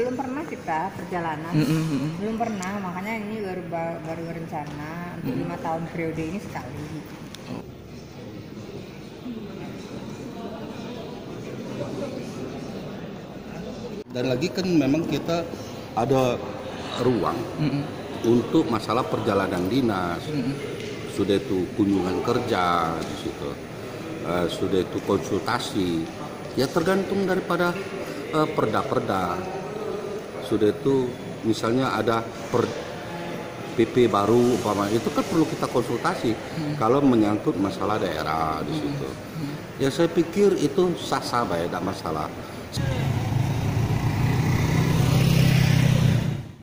belum pernah kita perjalanan, belum pernah, makanya ini baru rencana untuk 5 tahun periode ini sekali. Dan lagi kan memang kita ada ruang untuk masalah perjalanan dinas, sudah itu kunjungan kerja di situ, sudah itu konsultasi, ya tergantung daripada perda-perda. Sudah itu misalnya ada PP baru umpama, itu kan perlu kita konsultasi kalau menyangkut masalah daerah di situ. Ya saya pikir itu sah-sah ya, tidak masalah.